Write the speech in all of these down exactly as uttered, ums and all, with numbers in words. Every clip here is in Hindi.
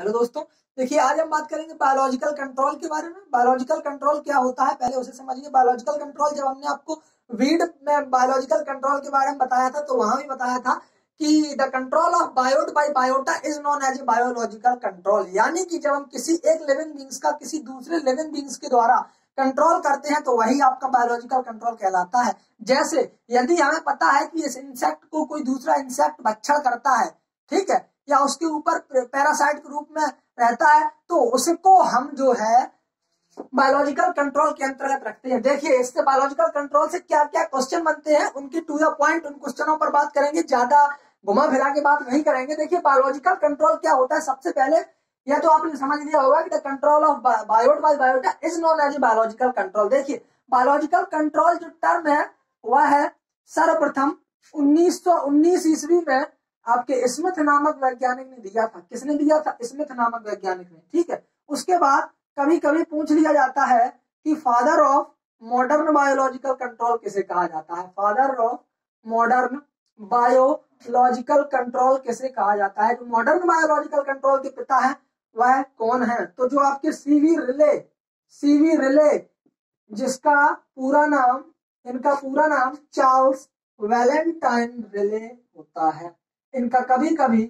हेलो दोस्तों, देखिए आज हम बात करेंगे बायोलॉजिकल कंट्रोल के बारे में। बायोलॉजिकल कंट्रोल क्या होता है पहले उसे समझिए। बायोलॉजिकल कंट्रोल, जब हमने आपको वीड में बायोलॉजिकल कंट्रोल के बारे में बताया था तो वहां भी बताया था कि the control of Biot by biota is known as a biological control, यानी कि जब हम किसी एक लिविंग बींग्स का किसी दूसरे लिविंग बींग्स के द्वारा कंट्रोल करते हैं तो वही आपका बायोलॉजिकल कंट्रोल कहलाता है। जैसे यदि हमें पता है कि इस इंसेक्ट को कोई दूसरा इंसेक्ट भक्षण करता है, ठीक है, या उसके ऊपर पैरासाइट के रूप में रहता है, तो उसको हम जो है बायोलॉजिकल कंट्रोल के अंतर्गत रखते हैं। देखिए इससे बायोलॉजिकल कंट्रोल से क्या क्या क्वेश्चन बनते हैं, उनके टू द पॉइंट उन क्वेश्चनों पर बात करेंगे, ज्यादा घुमा फिरा के बात नहीं करेंगे। देखिए बायोलॉजिकल कंट्रोल क्या होता है, सबसे पहले यह तो आपने समझ लिया होगा कि the control of Biot by biota is known as biological control. देखिए बायोलॉजिकल कंट्रोल जो टर्म है वह है सर्वप्रथम उन्नीस सौ उन्नीस ईस्वी में आपके स्मिथ नामक वैज्ञानिक ने दिया था। किसने दिया था? स्मिथ नामक वैज्ञानिक ने, ठीक है। उसके बाद कभी कभी पूछ लिया जाता है कि father of modern biological control किसे कहा जाता है। Father of modern biological control किसे कहा जाता है? जो मॉडर्न बायोलॉजिकल कंट्रोल के पिता है वह कौन है? तो जो आपके सीवी रिले, सीवी रिले जिसका पूरा नाम, इनका पूरा नाम चार्ल्स वैलेंटाइन रिले होता है। इनका कभी कभी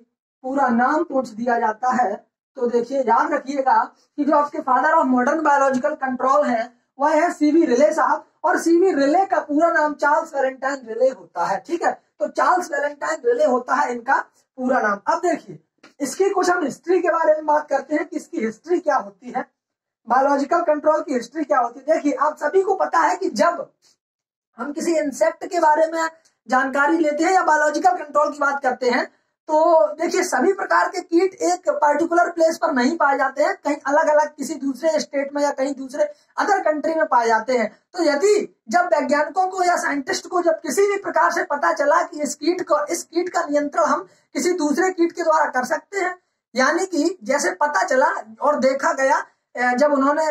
पूरा नाम पूछ दिया जाता है, तो देखिए याद रखिएगा कि जो आपके father of modern biological control है वह है सीवी रिले साहब, और सीवी रिले का पूरा नाम चार्ल्स वैलेंटाइन रिले होता है, ठीक है। तो चार्ल्स वैलेंटाइन रिले होता है इनका पूरा नाम। अब देखिए इसकी कुछ हम हिस्ट्री के बारे में बात करते हैं कि इसकी हिस्ट्री क्या होती है, बायोलॉजिकल कंट्रोल की हिस्ट्री क्या होती है। देखिए आप सभी को पता है कि जब हम किसी इंसेक्ट के बारे में जानकारी लेते हैं या बायोलॉजिकल कंट्रोल की बात करते हैं तो देखिए सभी प्रकार के कीट एक पर्टिकुलर प्लेस पर नहीं पाए जाते हैं, कहीं अलग अलग किसी दूसरे स्टेट में या कहीं दूसरे अदर कंट्री में पाए जाते हैं। तो यदि जब वैज्ञानिकों को या साइंटिस्ट को जब किसी भी प्रकार से पता चला कि इस कीट को इस कीट का नियंत्रण हम किसी दूसरे कीट के द्वारा कर सकते हैं, यानी कि जैसे पता चला और देखा गया, जब उन्होंने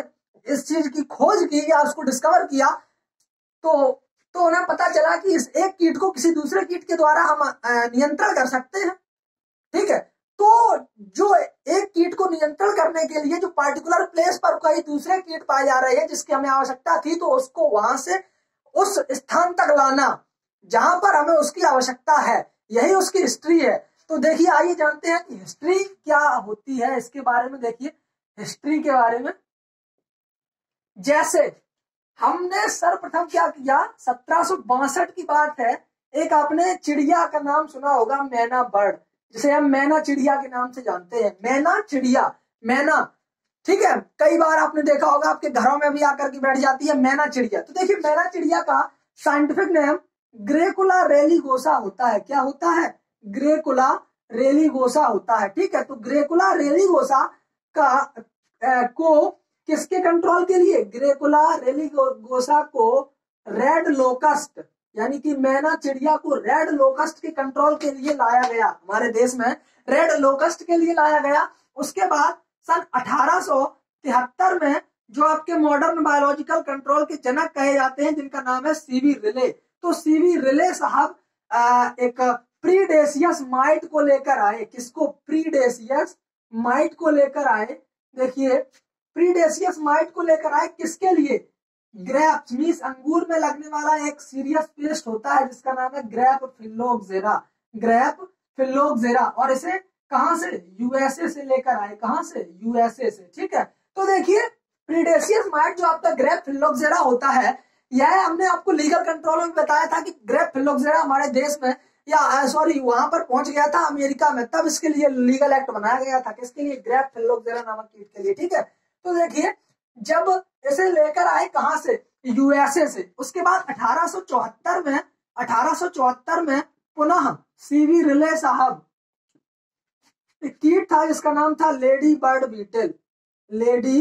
इस चीज की खोज की या उसको डिस्कवर किया तो तो उन्हें पता चला कि इस एक कीट को किसी दूसरे कीट के द्वारा हम नियंत्रण कर सकते हैं, ठीक है। तो जो एक कीट को नियंत्रण करने के लिए जो पार्टिकुलर प्लेस पर कोई दूसरे कीट पाए जा रहे हैं जिसकी हमें आवश्यकता थी, तो उसको वहां से उस स्थान तक लाना जहां पर हमें उसकी आवश्यकता है, यही उसकी हिस्ट्री है। तो देखिए आइए जानते हैं कि हिस्ट्री क्या होती है इसके बारे में। देखिए हिस्ट्री के बारे में, जैसे हमने सर्वप्रथम क्या किया, सत्रह सौ बासठ की बात है, एक आपने चिड़िया का नाम सुना होगा, मैना बर्ड, जिसे हम मैना चिड़िया के नाम से जानते हैं। मैना चिड़िया, मैना, ठीक है, कई बार आपने देखा होगा आपके घरों में भी आकर के बैठ जाती है मैना चिड़िया। तो देखिए मैना चिड़िया का साइंटिफिक नेम ग्रेकुला रेलिगोसा होता है। क्या होता है? ग्रेकुला रेलिगोसा होता है, ठीक है। तो ग्रेकुला रेलिगोसा का ए, को किसके कंट्रोल के लिए? ग्रेकुला रेलिगोसा को रेड लोकस्ट, यानी कि मैना चिड़िया को रेड लोकस्ट के कंट्रोल के लिए लाया गया, हमारे देश में रेड लोकस्ट के लिए लाया गया। उसके बाद सन अठारह सौ तिहत्तर में जो आपके मॉडर्न बायोलॉजिकल कंट्रोल के जनक कहे जाते हैं, जिनका नाम है सीवी रिले, तो सीवी रिले साहब एक प्रीडेसियस माइट को लेकर आए। किसको? प्रीडेसियस माइट को लेकर आए। देखिए प्रीडेसियस माइट को लेकर आए किसके लिए? ग्रेप्स मींस अंगूर में लगने वाला एक सीरियस पेस्ट होता है जिसका नाम है ग्रेप फिलोक्सेरा, ग्रेप फिलोक्सेरा, और इसे कहां से? यूएसए से लेकर आए। कहां से? यूएसए से, ठीक है। तो देखिए प्रीडेसियस माइट जो आपका ग्रेप फिलोक्सेरा होता है, यह हमने आपको लीगल कंट्रोल में बताया था कि ग्रेप फिलोक्सेरा हमारे देश में या सॉरी वहां पर पहुंच गया था अमेरिका में, तब इसके लिए लीगल एक्ट बनाया गया था। किसके लिए? ग्रेप फिलोक्सेरा नामक कीट के लिए, ठीक है। तो देखिए जब इसे लेकर आए कहां से? यूएसए से। उसके बाद अठारह सौ चौहत्तर में अठारह सौ चौहत्तर में पुनः सीवी रिले साहब, एक कीट था जिसका नाम था lady bird beetle, lady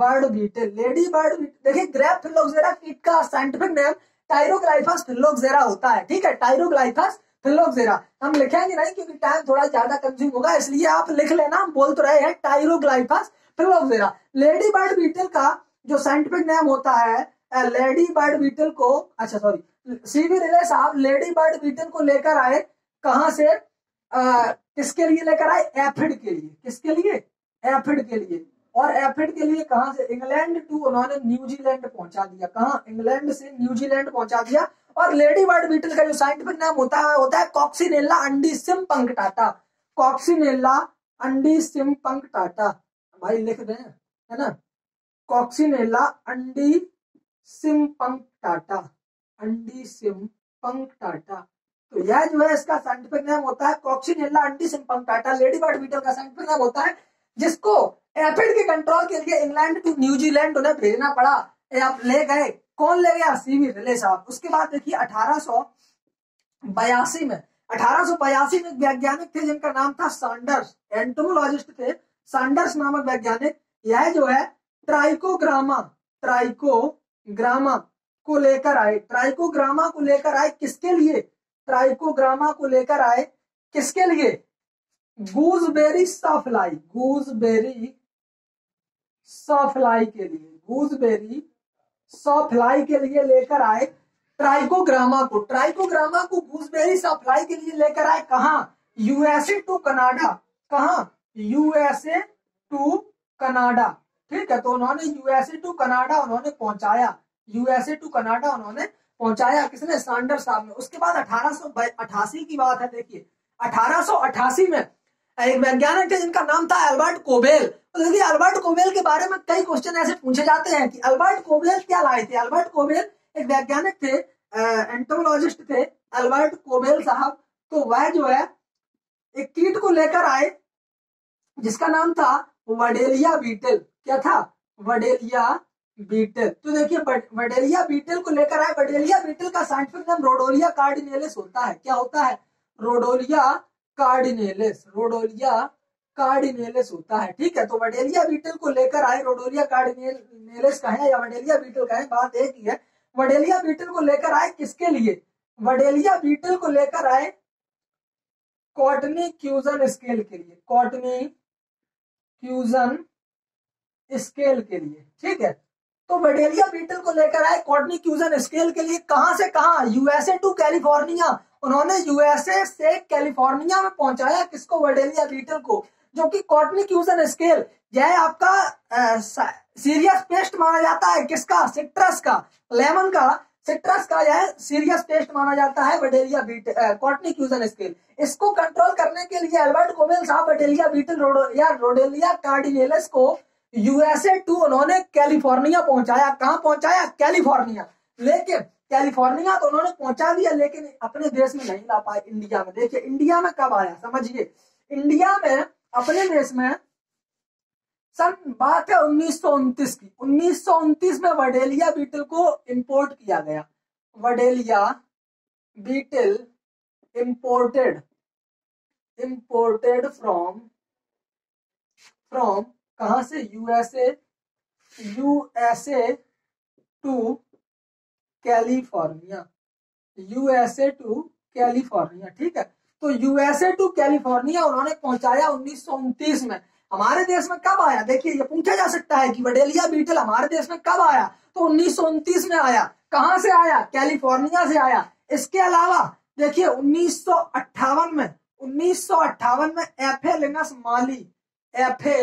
bird beetle, lady bird beetle. देखिए ग्रेप फिलोक्सेरा कीट का साइंटिफिक नेम टाइरोग्लाइफस फिलोक्सेरा होता है, ठीक है, टाइरोग्लाइफस फिलोक्सेरा। हम लिखेंगे नहीं क्योंकि टाइम थोड़ा ज्यादा कंज्यूम होगा, इसलिए आप लिख लेना, हम बोल तो रहे हैं Tyroglyphus phylloxera. Lady bird beetle का जो साइंटिफिक नेम होता है, लेडी बर्ड बीटल को, अच्छा सॉरी, सीवी रिले साहब लेडी बर्ड बीटल को लेकर आए कहां से? आ, किसके लिए लेकर आए? एफिड के लिए। किसके लिए? एफिड के लिए, और एफिड के लिए कहां से, इंग्लैंड टू उन्होंने न्यूजीलैंड पहुंचा दिया, कहां, इंग्लैंड से न्यूजीलैंड पहुंचा दिया। और लेडी बर्ड बीटल का जो साइंटिफिक नाम होता है होता है कॉक्सिनेला अंडिसिम्पंक्टाटा, कॉक्सिनेला अंडिसिम्पंक्टाटा, भाई लिख रहे हैं है ना, कॉक्सिनेला अंडिसिम्पंक्टाटा, अंडिसिम्पंक्टाटा। तो यह जो है इसका साइंटिफिक नाम होता है Coccinella undecimpunctata. Lady bird beetle का साइंटिफिक नाम होता है, जिसको एफिड के कंट्रोल के लिए इंग्लैंड टू न्यूजीलैंड उन्हें भेजना पड़ा। आप ले गए, कौन ले गया, सीवी रिले साहब। उसके बाद देखिए अठारह सौ बयासी में अठारह सौ बयासी में वैज्ञानिक थे जिनका नाम था सैंडर्स, एंटोमोलॉजिस्ट थे सैंडर्स नामक वैज्ञानिक। यह जो है ट्राइकोग्रामा, ट्राइकोग्रामा को लेकर आए, ट्राइकोग्रामा को लेकर आए किसके लिए, ट्राइकोग्रामा को लेकर आए किसके लिए, गूजबेरी सॉफ्लाई, गूजबेरी सॉफ्लाई के लिए, गूजबेरी सॉफ्लाई के लिए लेकर आए ट्राइकोग्रामा को। ट्राइकोग्रामा को गूजबेरी सॉफ्लाई के लिए लेकर आए कहां, यूएसए टू कनाडा, कहां, यूएसए टू कनाडा, ठीक है। तो उन्होंने यूएसए टू कनाडा उन्होंने पहुंचाया, यूएसए टू कनाडा उन्होंने पहुंचाया, किसने, सैंडर साहब ने। उसके बाद अठारह सौ अठासी की बात है, देखिए अठारह सौ अठासी में एक वैज्ञानिक थे जिनका नाम था अल्बर्ट कोबेल। तो देखिए अल्बर्ट कोबेल के बारे में कई क्वेश्चन ऐसे पूछे जाते हैं कि अल्बर्ट कोबेल क्या लाए थे। अल्बर्ट कोबेल एक वैज्ञानिक थे, एंटोमोलॉजिस्ट थे अल्बर्ट कोबेल साहब। तो वह जो है एक कीट को लेकर आए जिसका नाम था वडेलिया बीटल, क्या था, वडेलिया बीटल। तो देखिए वडेलिया बीटल को लेकर आए, वडेलिया बीटल का साइंटिफिक नाम रोडोलिया कार्डिनेलिस होता है, क्या होता है, रोडोलिया कार्डिनेलिस, रोडोलिया कार्डिनेलिस होता है, ठीक है। तो वडेलिया बीटल को लेकर आए, रोडोलिया कार्डिनेलिस का है या वडेलिया बीटल का है, बात एक ही है। वडेलिया बीटल को लेकर आए किसके लिए, वडेलिया बीटल को लेकर आए कॉटनी क्यूजन स्केल के लिए, कॉटनी क्यूजन स्केल के लिए, ठीक है। तो वडेलिया बीटल को लेकर आए कॉटनी क्यूजन स्केल के लिए, कहां से कहां, यूएसए टू कैलिफोर्निया, उन्होंने यूएसए से कैलिफोर्निया में पहुंचाया किसको, वडेलिया बीटल को, जो कि कॉटनी क्यूजन स्केल यह आपका आ, सीरियस पेस्ट माना जाता है, किसका, सिट्रस का, लेमन का, सिट्रस का यह सीरियस पेस्ट माना जाता है वडेलिया बीटल, कॉटनी क्यूजन स्केल। इसको कंट्रोल करने के लिए अल्बर्ट कोबेल साहब वडेलिया बीटल रोडो या रोडोलिया कार्डिनेलिस को यूएसए टू उन्होंने कैलिफोर्निया पहुंचाया, कहां पहुंचाया, कैलिफोर्निया। लेकिन कैलिफोर्निया तो उन्होंने पहुंचा दिया लेकिन अपने देश में नहीं ला पाए, इंडिया में। देखिए इंडिया में कब आया, समझिए, इंडिया में अपने देश में सन बात है उन्नीस सौ उनतीस की, उन्नीस सौ उनतीस में वडेलिया बीटल को इंपोर्ट किया गया, Vedalia beetle imported, imported from from कहां से, USA, USA to California, USA to California, ठीक है। तो यूएसए टू कैलिफोर्निया उन्होंने पहुंचाया उन्नीस सौ उनतीस में। हमारे देश में कब आया, देखिए ये पूछा जा सकता है कि वडेलिया बीटल हमारे देश में कब आया, तो उन्नीस सौ उनतीस में आया, कहां से आया, कैलिफोर्निया से आया। इसके अलावा देखिए उन्नीस सौ अट्ठावन में, उन्नीस सौ अट्ठावन में एफेलिनस माली, एफे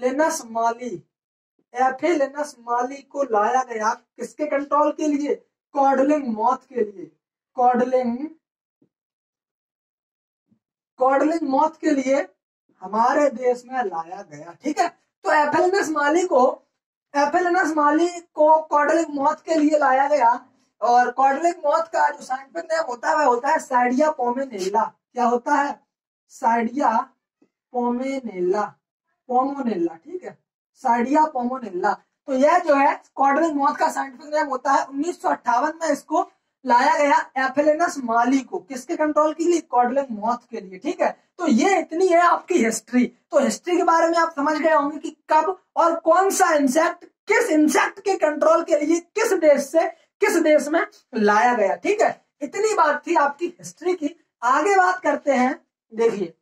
लेनस माली, एफेलिनस माली को लाया गया किसके कंट्रोल के लिए, कॉडलिंग मॉथ के लिए, कॉडलिंग कॉडलिंग मॉथ के लिए हमारे देश में लाया गया, ठीक है। तो एफेलिनस माली को एफेलिनस माली को कॉडलिंग मॉथ के लिए लाया गया, और कॉडलिंग मॉथ का जो साइंटिफिक नेम होता है वह होता है साइडिया पोमेनेला, क्या होता है, साइडिया पोमेनेला, पोमोनेला, ठीक है, साइडिया पोमोनेला। तो यह जो है कॉडलिंग मॉथ का साइंटिफिक नेम होता है। उन्नीस सौ अट्ठावन में इसको लाया गया एफेलिनस माली को, किसके कंट्रोल के लिए, कॉडलिंग मॉथ के लिए, ठीक है। तो ये इतनी है आपकी हिस्ट्री। तो हिस्ट्री के बारे में आप समझ गए होंगे कि कब और कौन सा इंसेक्ट किस इंसेक्ट के कंट्रोल के लिए किस देश से किस देश में लाया गया, ठीक है। इतनी बात थी आपकी हिस्ट्री की। आगे बात करते हैं, देखिए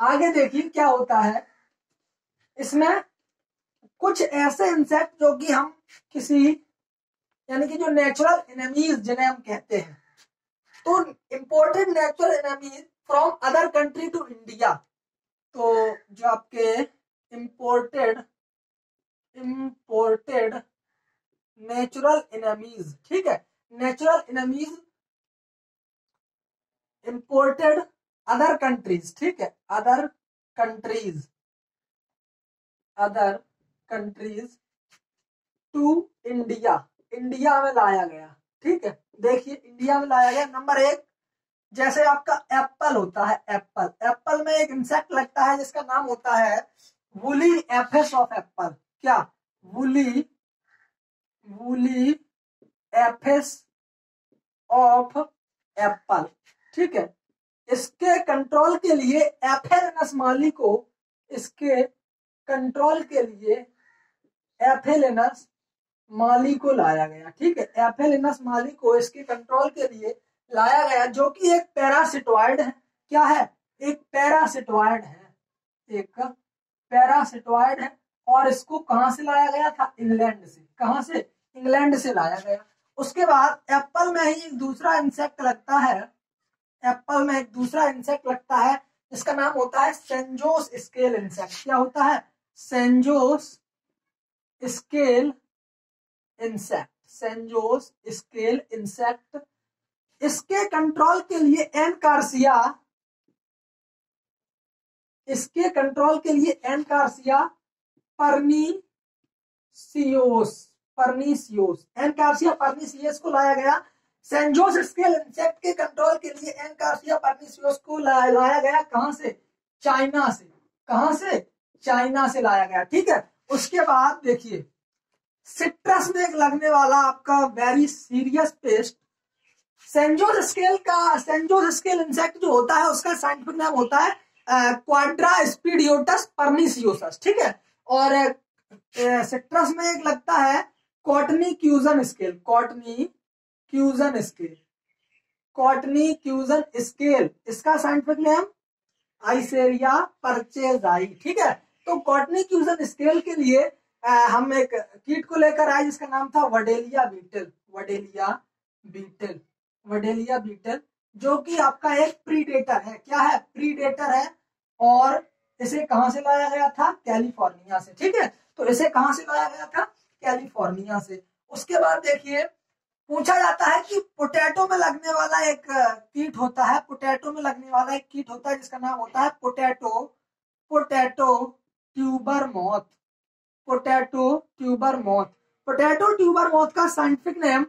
आगे देखिए क्या होता है इसमें। कुछ ऐसे इंसेक्ट जो कि हम किसी यानी कि जो नेचुरल एनिमीज जिन्हें हम कहते हैं, तो imported natural enemies from other country to India, तो जो आपके इम्पोर्टेड इम्पोर्टेड नेचुरल एनेमीज, ठीक है, natural enemies imported other countries, ठीक है, other countries other countries to India, India में लाया गया, ठीक है। देखिए इंडिया में लाया गया। नंबर एक, जैसे आपका एप्पल होता है, एप्पल, एप्पल में एक इंसेक्ट लगता है जिसका नाम होता है वुली एफिस ऑफ एप्पल। क्या? Woolly woolly aphis of apple, ठीक है। इसके कंट्रोल के लिए एफेलेनस माली को, इसके कंट्रोल के लिए एफेलेनस माली को लाया गया, ठीक है। एफेलेनस माली को इसके कंट्रोल के लिए लाया गया, जो कि एक पैरासिटोइड है। क्या है? एक पैरासिटोइड है, एक पैरासिटोइड है। और इसको कहां से लाया गया था? इंग्लैंड से। कहां से? इंग्लैंड से लाया गया। उसके बाद एप्पल में ही दूसरा इंसेक्ट लगता है, एप्पल में एक दूसरा इंसेक्ट लगता है जिसका नाम होता है सैन जोसे स्केल इंसेक्ट। क्या होता है? San Jose scale insect, San Jose scale insect. इसके कंट्रोल के लिए एनकार्सिया, इसके कंट्रोल के लिए एनकार्सिया परनीसियोस, परनीसियोस, एनकार्सिया परनीसियोस को लाया गया। सैन जोसे स्केल इंसेक्ट के कंट्रोल के लिए एनकार्सिया परनीसियोस को ला, लाया गया। कहां से? चाइना से। कहां से? चाइना से लाया गया, ठीक है। उसके बाद देखिए सिट्रस में एक लगने वाला आपका very serious pest, San Jose scale का, सैन जोसे स्केल इंसेक्ट जो होता है उसका साइंटिफिक नाम होता है क्वाड्रास्पिडियोटस परनिसियोसस, ठीक है। और सिट्रस में एक लगता है cottony cushion scale, cottony cushion scale, cottony cushion scale, इसका साइंटिफिक नेम आइसेरिया परचेजाई, ठीक है। तो कॉटनी क्यूजन स्केल के लिए आ, हम एक कीट को लेकर आए जिसका नाम था Vedalia beetle, Vedalia beetle, Vedalia beetle, जो कि आपका एक प्रीडेटर है। क्या है? प्रीडेटर है। और इसे कहां से लाया गया था? कैलिफोर्निया से, ठीक है। तो इसे कहां से लाया गया था? कैलिफोर्निया से। उसके बाद देखिए पूछा जाता है कि पोटैटो में लगने वाला एक कीट होता है, पोटैटो में लगने वाला एक कीट होता है जिसका नाम होता है potato, potato tuber moth, potato tuber moth. Potato tuber moth का साइंटिफिक नेम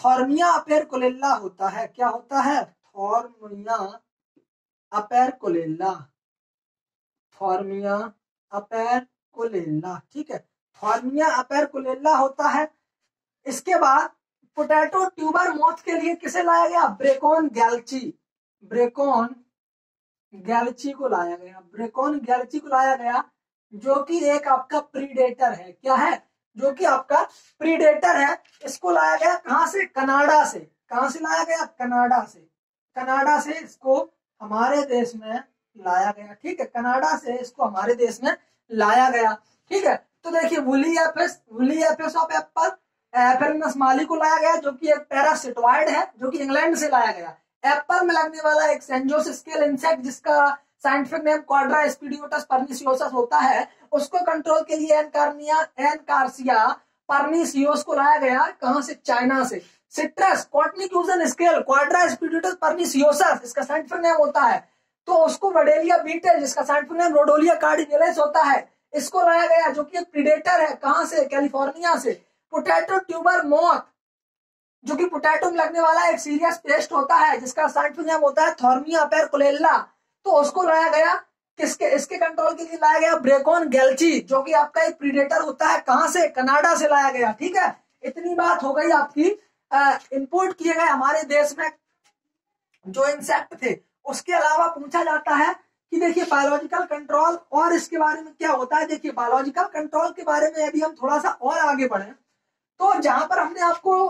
थॉर्मिया अपेरकुलेला होता है। क्या होता है? थॉर्मिया अपेरकुलेला, थॉर्मिया अपेरकुलेला, ठीक है, थॉर्मिया अपेरकुलेला होता है। इसके बाद पोटैटो ट्यूबर मॉथ के लिए किसे लाया गया? ब्रेकॉन गैलची, ब्रेकॉन गैलची को लाया गया, ब्रेकॉन गैलची को लाया गया, जो कि एक आपका प्रीडेटर है। क्या है? जो कि आपका प्रीडेटर है। इसको लाया गया कहां से? कनाडा से। कहां से लाया गया? कनाडा से। कनाडा से इसको हमारे देश में लाया गया, ठीक है। कनाडा से इसको हमारे देश में लाया गया, ठीक है। तो देखिए woolly aphis, woolly aphis of apple, Aphelinus mali को लाया गया जो कि एक पैरासिटोइड है, जो कि इंग्लैंड से लाया गया। एप्पल में लगने वाला एक सैन जोसे स्केल इंसेक्ट जिसका साइंटिफिक नेम क्वाड्रास्पिडियोटस परनिसियोसस होता है, उसको कंट्रोल के लिए एनकार्निया एनकार्सिया परनिसियोस को लाया गया। कहां से? चाइना से। Citrus cottony cushion scale Quadraspidiotus perniciosus, इसका साइंटिफिक नेम होता है, तो उसको वेडेलिया बीटल जिसका साइंटिफिक नेम रोडोलिया कार्डिनेलिस होता है, इसको लाया गया, जो कि एक प्रीडेटर है। कहां से? कैलिफोर्निया से। पोटैटो ट्यूबर मॉथ जो कि पोटैटो में लगने वाला एक सीरियस पेस्ट होता है जिसका साइंटिफिक नेम होता है थॉर्मिया अपेरकुलेला, तो उसको लाया गया किसके? इसके कंट्रोल के लिए लाया गया ब्रेकॉन गैलची, जो कि आपका एक प्रीडेटर होता है। कहां से? कनाडा से लाया गया, ठीक है। इतनी बात हो गई आपकी इंपोर्ट किए गए हमारे देश में जो इंसेक्ट थे। उसके अलावा पूछा जाता है कि देखिए बायोलॉजिकल कंट्रोल और इसके बारे में क्या होता है। देखिए बायोलॉजिकल कंट्रोल के बारे में यदि हम थोड़ा सा और आगे बढ़े तो जहां पर हमने आपको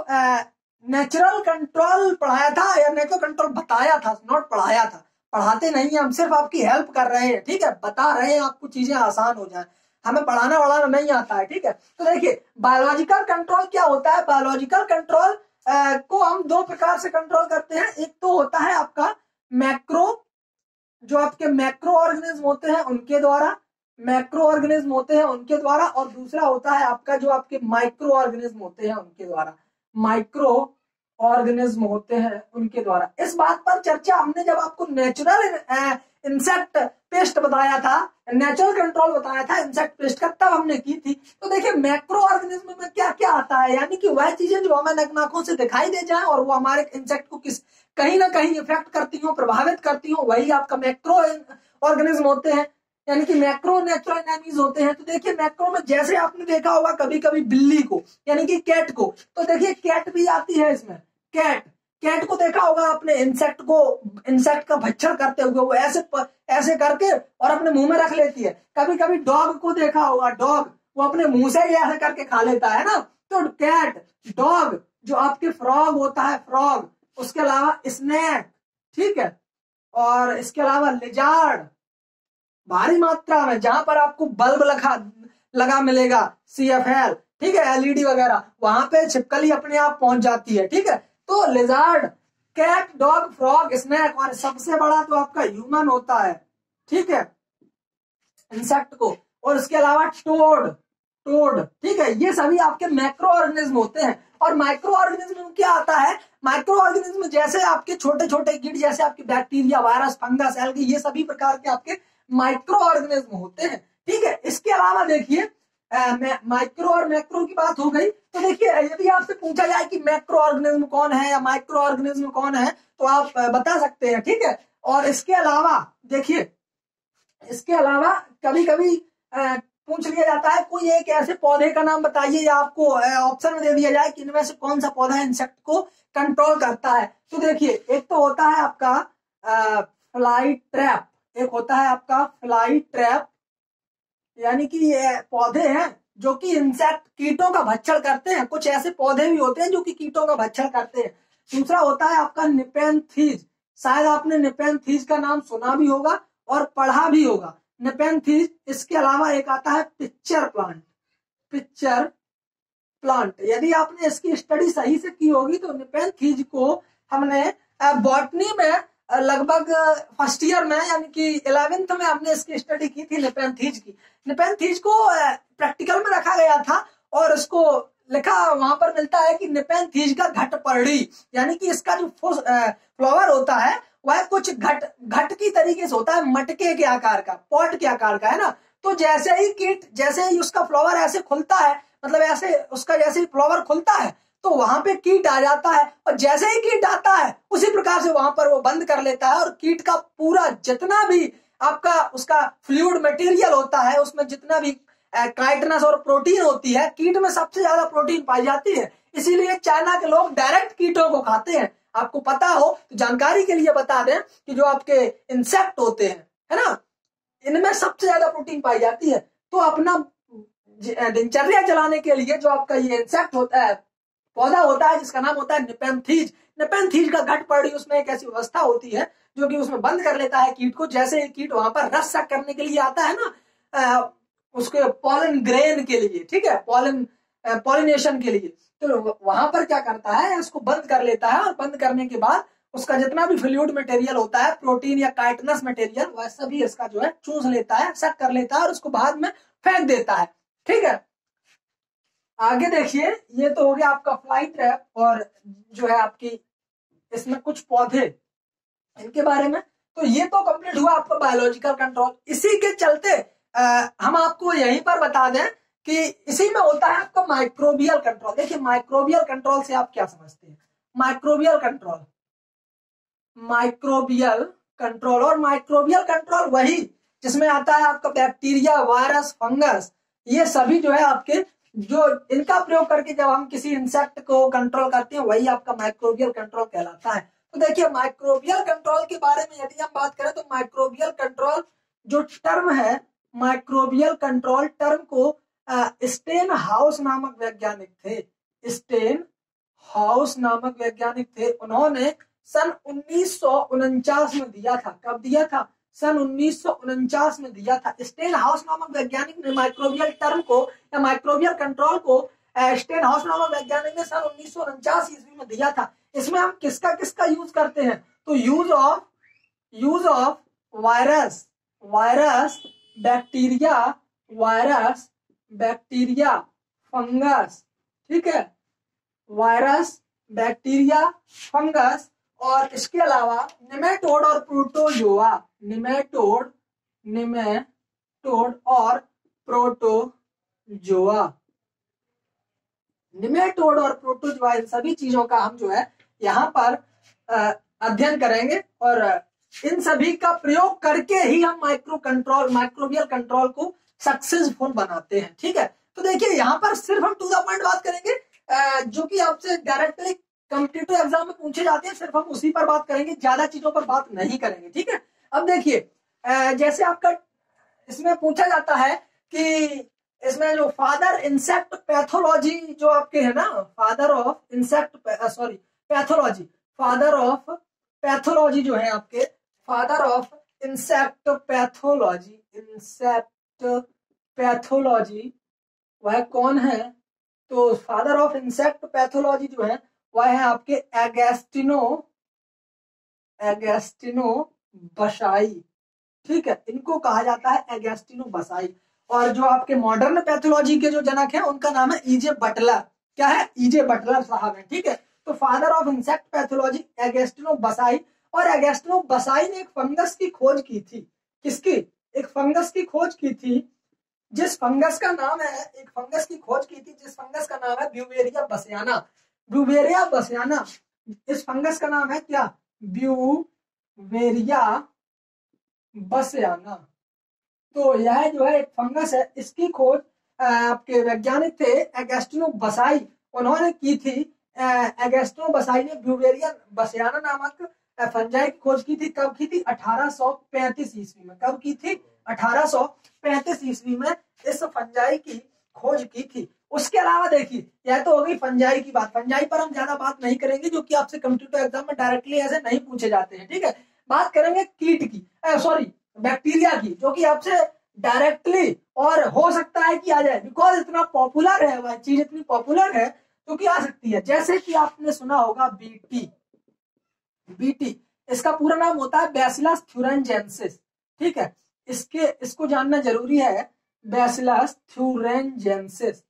नेचुरल कंट्रोल पढ़ाया था या नेचुरल कंट्रोल बताया था, नॉट पढ़ाया था, पढ़ाते नहीं है हम, सिर्फ आपकी हेल्प कर रहे हैं, ठीक है, बता रहे हैं आपको चीजें आसान हो जाए, हमें पढ़ाना वढ़ाना नहीं आता है, ठीक है। तो देखिए बायोलॉजिकल कंट्रोल क्या होता है? बायोलॉजिकल कंट्रोल को हम दो प्रकार से कंट्रोल करते हैं। एक तो होता है आपका मैक्रो जो आपके मैक्रो ऑर्गेनिज्म होते हैं उनके द्वारा मैक्रो ऑर्गेनिज्म होते हैं उनके द्वारा और दूसरा होता है आपका जो आपके माइक्रो ऑर्गेनिज्म होते हैं उनके द्वारा माइक्रो ऑर्गेनिज्म होते हैं उनके द्वारा। इस बात पर चर्चा हमने जब आपको नेचुरल इंसेक्ट पेस्ट बताया था, नेचुरल कंट्रोल बताया था इंसेक्ट पेस्ट का, तब हमने की थी। तो देखिए मैक्रो ऑर्गेनिज्म में क्या क्या आता है, यानी कि वह चीजें जो हमें नकनाकों से दिखाई दे जाए और वो हमारे इंसेक्ट को किस कहीं ना कहीं इफेक्ट करती हो, प्रभावित करती हो, वही आपका मैक्रो ऑर्गेनिज्म होते हैं, यानी कि मैक्रो नेचुरल एनिमीज होते हैं। तो देखिए मैक्रो में जैसे आपने देखा होगा कभी कभी बिल्ली को, यानी कि कैट को, तो देखिए कैट भी आती है इसमें। कैट कैट को देखा होगा आपने इंसेक्ट को, इंसेक्ट का भक्षण करते हुए वो ऐसे प, ऐसे करके और अपने मुंह में रख लेती है। कभी कभी डॉग को देखा होगा, डॉग वो अपने मुंह से ही ऐसे करके खा लेता है ना। तो कैट, डॉग, जो आपके फ्रॉग होता है फ्रॉग, उसके अलावा स्नेक, ठीक है, और इसके अलावा लिजार्ड, भारी मात्रा में जहां पर आपको बल्ब लगा लगा मिलेगा सी एफ एल, ठीक है, एल ई डी वगैरह, वहां पे छिपकली अपने आप पहुंच जाती है, ठीक है। तो lizard, cat, dog, frog, snake और सबसे बड़ा तो आपका ह्यूमन होता है, ठीक है, इंसेक्ट को, और उसके अलावा टोड, टोड, ठीक है। ये सभी आपके मैक्रो ऑर्गेनिज्म होते हैं। और माइक्रो ऑर्गेनिज्म में क्या आता है, माइक्रो ऑर्गेनिज्म जैसे आपके छोटे छोटे कीट, जैसे आपके बैक्टीरिया, वायरस, फंगस, एल्गी, ये सभी प्रकार के आपके माइक्रो ऑर्गेनिज्म होते हैं, ठीक है। इसके अलावा देखिए माइक्रो और मैक्रो की बात हो गई, तो देखिए यदि आपसे पूछा जाए कि मैक्रो ऑर्गेनिज्म कौन है या माइक्रो ऑर्गेनिज्म कौन है, तो आप बता सकते हैं, ठीक है। और इसके अलावा देखिए, इसके अलावा कभी कभी पूछ लिया जाता है कोई एक ऐसे पौधे का नाम बताइए या आपको ऑप्शन में दे दिया जाए कि इनमें से कौन सा पौधा इंसेक्ट को कंट्रोल करता है। तो देखिए एक तो होता है आपका फ्लाई ट्रैप, एक होता है आपका फ्लाई ट्रैप, यानी कि ये पौधे हैं जो कि इंसेक्ट कीटों का भक्षण करते हैं, कुछ ऐसे पौधे भी होते हैं जो कि कीटों का भक्षण करते हैं। दूसरा होता है आपका निपेंथीज, शायद आपने निपेंथीज का नाम सुना भी होगा और पढ़ा भी होगा, निपेंथीज। इसके अलावा एक आता है पिक्चर प्लांट, पिक्चर प्लांट, यदि आपने इसकी स्टडी सही से की होगी तो निपेंथीज को हमने बॉटनी में लगभग फर्स्ट ईयर में, यानी कि इलेवेंथ में हमने इसकी स्टडी की थी निपेंथीज की। निपेंथीज को प्रैक्टिकल में रखा गया था और उसको लिखा, वहां पर मिलता है कि निपेंथीज का घट पर्णी, यानी कि इसका जो फ्लावर होता है वह कुछ घट घट की तरीके से होता है, मटके के आकार का, पॉट के आकार का, है ना। तो जैसे ही कीट, जैसे ही उसका फ्लावर ऐसे खुलता है, मतलब ऐसे उसका जैसे ही फ्लावर खुलता है तो वहां पे कीट आ जाता है और जैसे ही कीट आता है उसी प्रकार से वहां पर वो बंद कर लेता है और कीट का पूरा जितना भी आपका उसका फ्लूइड मटेरियल होता है, उसमें जितना भी काइटनस और प्रोटीन होती है, कीट में सबसे ज्यादा प्रोटीन पाई जाती है, इसीलिए चाइना के लोग डायरेक्ट कीटों को खाते हैं। आपको पता हो तो जानकारी के लिए बता दें कि जो आपके इंसेक्ट होते हैं, है ना, इनमें सबसे ज्यादा प्रोटीन पाई जाती है। तो अपना दिनचर्या चलाने के लिए जो आपका ये इंसेक्ट होता है, पौधा होता है जिसका नाम होता है निपेंथीज, निपेंथीज का घट पर्णी, उसमें एक ऐसी व्यवस्था होती है जो कि उसमें बंद कर लेता है कीट को। जैसे ही कीट वहां पर रस सक करने के लिए आता है ना, उसके पॉलन ग्रेन के लिए, ठीक है, पॉलन पॉलिनेशन के लिए, तो वहां पर क्या करता है, उसको बंद कर लेता है और बंद करने के बाद उसका जितना भी फ्लूइड मटेरियल होता है, प्रोटीन या काइटनस मटेरियल, वह सभी इसका जो है चूस लेता है, सक कर लेता है और उसको बाद में फेंक देता है, ठीक है। आगे देखिए, ये तो हो गया आपका फ्लाई ट्रैप और जो है आपकी इसमें कुछ पौधे, इनके बारे में। तो ये तो कंप्लीट हुआ आपका बायोलॉजिकल कंट्रोल। इसी के चलते आ, हम आपको यहीं पर बता दें कि इसी में होता है आपका माइक्रोबियल कंट्रोल। देखिए माइक्रोबियल कंट्रोल से आप क्या समझते हैं, माइक्रोबियल कंट्रोल, माइक्रोबियल कंट्रोल, और माइक्रोबियल कंट्रोल वही जिसमें आता है आपका बैक्टीरिया, वायरस, फंगस, ये सभी जो है आपके, जो इनका प्रयोग करके जब हम किसी इंसेक्ट को कंट्रोल करते हैं वही आपका माइक्रोबियल कंट्रोल कहलाता है। तो देखिए माइक्रोबियल कंट्रोल के बारे में यदि हम बात करें तो माइक्रोबियल कंट्रोल जो टर्म है, माइक्रोबियल कंट्रोल टर्म को स्टैनहाउस नामक वैज्ञानिक थे, स्टैनहाउस नामक वैज्ञानिक थे, उन्होंने सन उन्नीस सौ उनचास में दिया था। कब दिया था? सन उन्नीस सौ उनचास में दिया था। स्टैनहाउस नामक वैज्ञानिक ने माइक्रोबियल टर्म को या माइक्रोबियल कंट्रोल को स्टैनहाउस नामक वैज्ञानिक ने सन उन्नीस सौ उनचास ईस्वी में दिया था। इसमें हम किसका किसका यूज करते हैं, तो use of use of virus virus bacteria virus bacteria fungus, ठीक है, वायरस बैक्टीरिया फंगस। और इसके अलावा निमेटोड और प्रोटोजोआ, निमेटोड निमेटोड और प्रोटोजोआ, निमेटोड और प्रोटोजोआ, इन सभी चीजों का हम जो है यहाँ पर अध्ययन करेंगे और इन सभी का प्रयोग करके ही हम माइक्रो कंट्रोल माइक्रोबियल कंट्रोल को सक्सेसफुल बनाते हैं, ठीक है। तो देखिए यहाँ पर सिर्फ हम टू द पॉइंट बात करेंगे जो कि आपसे डायरेक्टली कॉम्पिटिटिव एग्जाम में पूछे जाते हैं, सिर्फ हम उसी पर बात करेंगे, ज्यादा चीजों पर बात नहीं करेंगे, ठीक है। अब देखिए जैसे आपका इसमें पूछा जाता है कि इसमें जो फादर इंसेक्ट पैथोलॉजी जो आपके है ना, father of insect sorry pathology father of pathology जो है आपके father of insect pathology insect pathology वह कौन है? तो फादर ऑफ इंसेक्ट पैथोलॉजी जो है वह है आपके एगेस्टिनो एगेस्टिनो बसाई, ठीक है, इनको कहा जाता है एगेस्टिनो बसाई। और जो आपके मॉडर्न पैथोलॉजी के जो जनक हैं उनका नाम है ई जे बटलर, क्या है? ई जे बटलर साहब है, ठीक है। तो father of insect pathology Agostino Bassi. और एगेस्टिनो बसाई ने एक फंगस की खोज की थी, किसकी? एक फंगस की खोज की थी जिस फंगस का नाम है एक फंगस की खोज की थी जिस फंगस का नाम है ब्यूवेरिया बसियाना, ब्यूवेरिया बसियाना। इस फंगस का नाम है क्या? Beauveria bassiana. तो यह जो है एक फंगस है, इसकी खोज आपके वैज्ञानिक थे एगेस्टिनो बसाई, उन्होंने की थी। एगेस्टिनो बसाई ने ब्यूवेरिया बसियाना नामक फंजाई की खोज की थी। कब की थी? अठारह सौ पैंतीस ईस्वी में। कब की थी? अठारह सौ पैंतीस ईस्वी में इस फंजाई की खोज की थी। उसके अलावा देखिए यह तो हो गई फंजाई की बात, फंजाई पर हम ज्यादा बात नहीं करेंगे जो कि आपसे कॉम्पिटिटिव एग्जाम में डायरेक्टली ऐसे नहीं पूछे जाते हैं, ठीक है। बात करेंगे कीट की, सॉरी बैक्टीरिया की, जो कि आपसे डायरेक्टली और हो सकता है कि आ जाए, बिकॉज इतना पॉपुलर है, वह चीज इतनी पॉपुलर है तो कि आ सकती है। जैसे कि आपने सुना होगा बीटी, बीटी इसका पूरा नाम होता है बैसिलस थुरिंजिएंसिस, ठीक है। इसके इसको जानना जरूरी है, बैसिलस थुरिंजिएंसिस,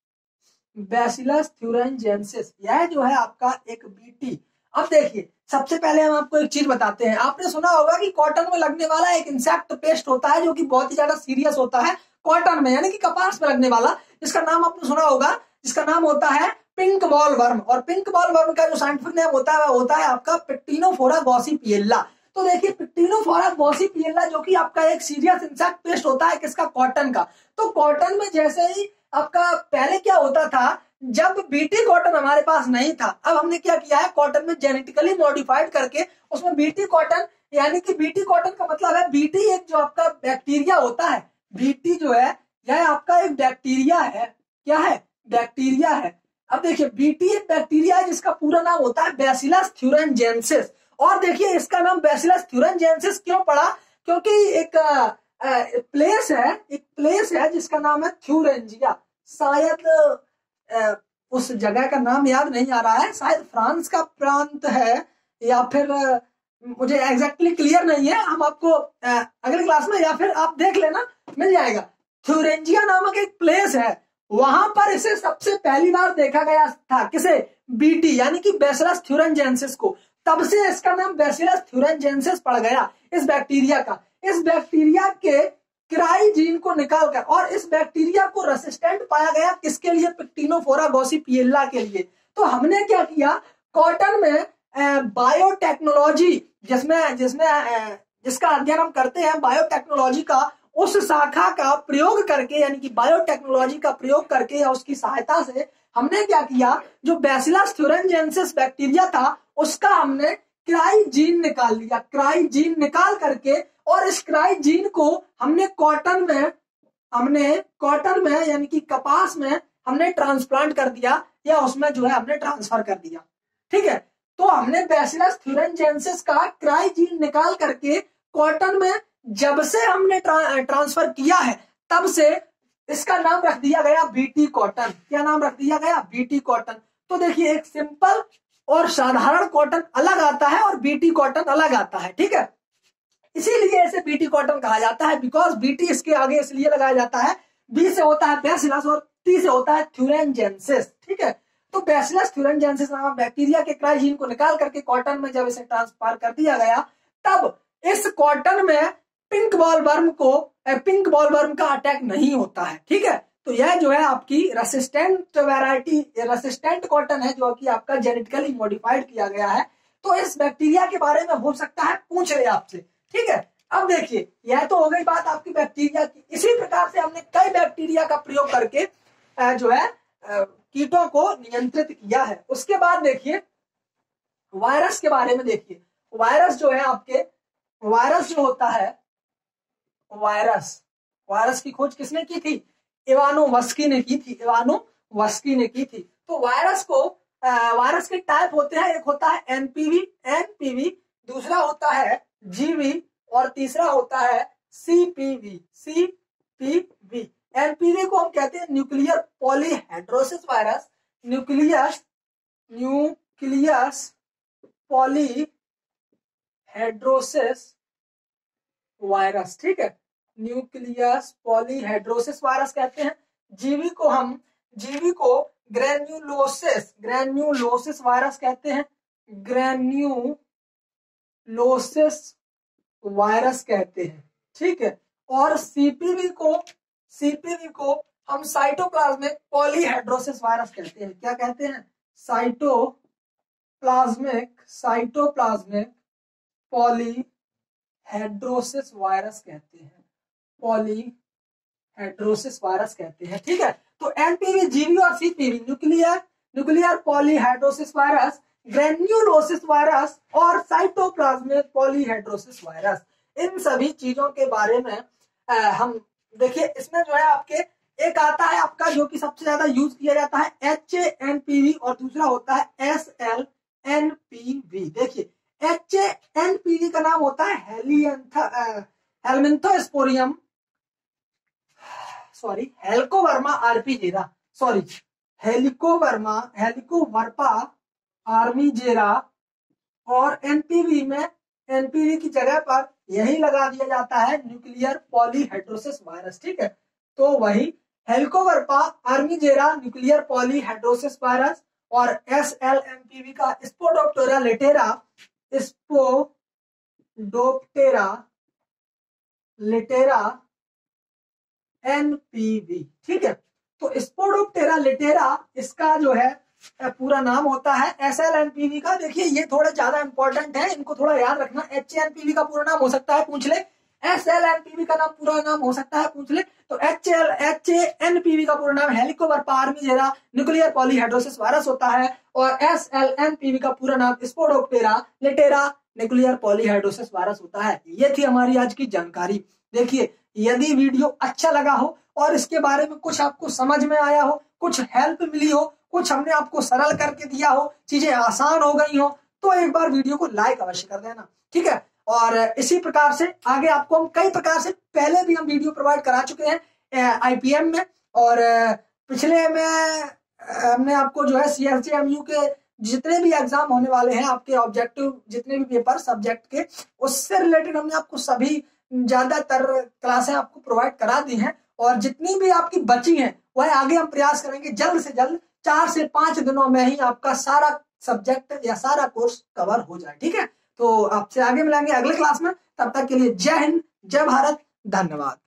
बैसिलस थुरिंजिएंसिस, यह जो है आपका एक बीटी। अब देखिए सबसे पहले हम आपको एक चीज बताते हैं, आपने सुना होगा कि कॉटन में लगने वाला एक इंसेक्ट पेस्ट होता है जो कि बहुत ही ज्यादा सीरियस होता है, कॉटन में यानी कि कपास में लगने वाला, जिसका नाम आपने सुना होगा, जिसका नाम होता है पिंक बॉल वर्म। और पिंक बॉल वर्म का जो साइंटिफिक नेम होता है वह होता है आपका पेक्टिनोफोरा गॉसिपिएला। तो देखिए पेक्टिनोफोरा गॉसिपिएला जो कि आपका एक सीरियस इंसेक्ट पेस्ट होता है, किसका? कॉटन का। तो कॉटन में जैसे ही आपका पहले क्या होता था, जब बीटी कॉटन हमारे पास नहीं था, अब हमने क्या किया है, कॉटन में जेनेटिकली मॉडिफाइड करके उसमें बीटी कॉटन, यानी कि बीटी कॉटन का मतलब है बीटी एक जो आपका बैक्टीरिया होता है, बीटी जो है यह आपका एक बैक्टीरिया है, क्या है? बैक्टीरिया है। अब देखिए बीटी एक बैक्टीरिया है जिसका पूरा नाम होता है बैसिलस थुरिंजिएंसिस। और देखिए इसका नाम बैसिलस थुरिंजिएंसिस क्यों पड़ा? क्योंकि एक प्लेस है, एक प्लेस है जिसका नाम है थ्यूरेंजिया, शायद उस जगह का नाम याद नहीं आ रहा है, शायद फ्रांस का प्रांत है या फिर मुझे एग्जैक्टली क्लियर नहीं है, हम आपको अगले क्लास में या फिर आप देख लेना मिल जाएगा। थुरिंजिया नामक एक प्लेस है, वहां पर इसे सबसे पहली बार देखा गया था, किसे? बीटी यानी कि बैसिलस थुरिंजिएंसिस को। तब से इसका नाम बैसिलस थुरिंजिएंसिस पड़ गया, इस बैक्टीरिया का। इस बैक्टीरिया के क्राई जीन को निकालकर, और इस बैक्टीरिया को रेसिस्टेंट पाया गया किसके लिए? पेक्टिनोफोरा गॉसिपिएला के लिए। तो हमने क्या किया, कॉटन में बायोटेक्नोलॉजी जिसमें जिसमें जिसका अध्ययन हम करते हैं बायोटेक्नोलॉजी का, उस शाखा का प्रयोग करके, यानी कि बायोटेक्नोलॉजी का प्रयोग करके या उसकी सहायता से हमने क्या किया, जो बैसिलस थुरिंजिएंसिस बैक्टीरिया था उसका हमने क्राई जीन निकाल लिया, क्राई जीन निकाल करके, और इस क्राई जीन को हमने कॉटन में हमने कॉटन में यानी कि कपास में हमने ट्रांसप्लांट कर दिया, या उसमें जो है हमने ट्रांसफर कर दिया, ठीक है। तो हमने बैसिलस थुरिंजिएंसिस का क्राई जीन निकाल करके कॉटन में जब से हमने ट्रा, ट्रांसफर किया है तब से इसका नाम रख दिया गया बीटी कॉटन। क्या नाम रख दिया गया? BT cotton. तो देखिए एक सिंपल और साधारण कॉटन अलग आता है और बीटी कॉटन अलग आता है, ठीक है। इसीलिए इसे बीटी कॉटन कहा जाता है, बिकॉज बीटी इसके आगे इसलिए लगाया जाता है, बी से होता है बैसिलस और टी से होता है थ्यूरेंजेंसिस। ठीक है, तो बैसिलस थ्यूरेंजेंसिस नामक बैक्टीरिया के क्राइजीन को निकाल करके कॉटन में जब इसे ट्रांसफर कर दिया गया, तब इस कॉटन में पिंक बॉलवर्म को पिंक बॉलवर्म का अटैक नहीं होता है। ठीक है, तो यह जो है आपकी रेसिस्टेंट वैरायटी, रेसिस्टेंट कॉटन है जो कि आपका जेनेटिकली मॉडिफाइड किया गया है। तो इस बैक्टीरिया के बारे में हो सकता है पूछ ले आपसे। ठीक है, अब देखिए यह तो हो गई बात आपकी बैक्टीरिया की। इसी प्रकार से हमने कई बैक्टीरिया का प्रयोग करके जो है कीटों को नियंत्रित किया है। उसके बाद देखिए वायरस के बारे में। देखिए वायरस जो है आपके, वायरस जो होता है, वायरस वायरस की खोज किसने की थी? इवानोवस्की ने की थी, इवानोवस्की ने की थी। तो वायरस को आ, वायरस के टाइप होते हैं, एक होता है एनपीवी, एनपीवी, दूसरा होता है जीवी और तीसरा होता है सीपीवी, सीपीवी। एनपीवी को हम कहते हैं nuclear polyhedrosis virus, nucleus nucleus polyhedrosis virus. ठीक है, न्यूक्लियस पॉलीहेड्रोसिस वायरस कहते हैं। जीवी को हम जीवी को ग्रेन्यूलोसिस ग्रेन्यूलोसिस वायरस कहते हैं, ग्रेन्यूलोसिस वायरस कहते हैं। ठीक है, और सीपीवी को सीपीवी को हम साइटोप्लाज्मिक पॉलीहेड्रोसिस वायरस कहते हैं। क्या कहते हैं? साइटोप्लाज्मिक साइटोप्लाज्मिक पॉलीहेड्रोसिस वायरस कहते हैं, पॉलीहेड्रोसिस वायरस कहते हैं। ठीक है, तो एनपीवी, जीवी और CPV, nuclear nuclear polyhedrosis virus, granulosis virus और साइटोप्लाज्मिक पॉलीहेड्रोसिस वायरस, इन सभी चीजों के बारे में आ, हम देखिए। इसमें जो है आपके एक आता है आपका जो कि सबसे ज्यादा यूज किया जाता है H A N P V और दूसरा होता है S L N P V. देखिए H A N P V का नाम होता है Heliantha Helminthosporium sorry Helicoverma armigera sorry Helicoverma Helicoverpa armigera और एनपीवी में एनपीवी की जगह पर यही लगा दिया जाता है न्यूक्लियर पॉलीहेड्रोसिस वायरस। ठीक है, तो वही Helicoverpa armigera nuclear polyhedrosis virus और S L N P V का Spodoptera litura Spodoptera litura NPV. ठीक है, तो स्पोडोप्टेरा लिटेरा इसका जो है पूरा नाम होता है S L N P V का। देखिए ये थोड़ा ज्यादा इंपॉर्टेंट है, इनको थोड़ा याद रखना। H A N P V का पूरा नाम हो सकता है पूछ ले, S L N P V का नाम पूरा नाम हो सकता है पूछ ले। तो H A N P V का पूरा नाम Helicoverpa armigera nuclear polyhedrosis virus होता है और S L N P V का पूरा नाम Spodoptera litura nuclear polyhedrosis virus होता है। ये थी हमारी आज की जानकारी। देखिए यदि वीडियो अच्छा लगा हो और इसके बारे में कुछ आपको समझ में आया हो, कुछ हेल्प मिली हो, कुछ हमने आपको सरल करके दिया हो, चीजें आसान हो गई हो, तो एक बार वीडियो को लाइक अवश्य कर देना। ठीक है, और इसी प्रकार से आगे आपको हम कई प्रकार से पहले भी हम वीडियो प्रोवाइड करा चुके हैं आई पी एम में, और पिछले में हमने आपको जो है C S J M U के जितने भी एग्जाम होने वाले हैं, आपके ऑब्जेक्टिव जितने भी पेपर सब्जेक्ट के, उससे रिलेटेड हमने आपको सभी ज्यादातर क्लासें आपको प्रोवाइड करा दी हैं। और जितनी भी आपकी बची हैं वह आगे हम प्रयास करेंगे जल्द से जल्द चार से पांच दिनों में ही आपका सारा सब्जेक्ट या सारा कोर्स कवर हो जाए। ठीक है, तो आपसे आगे मिलेंगे अगले क्लास में। तब तक के लिए जय हिंद, जय भारत, धन्यवाद।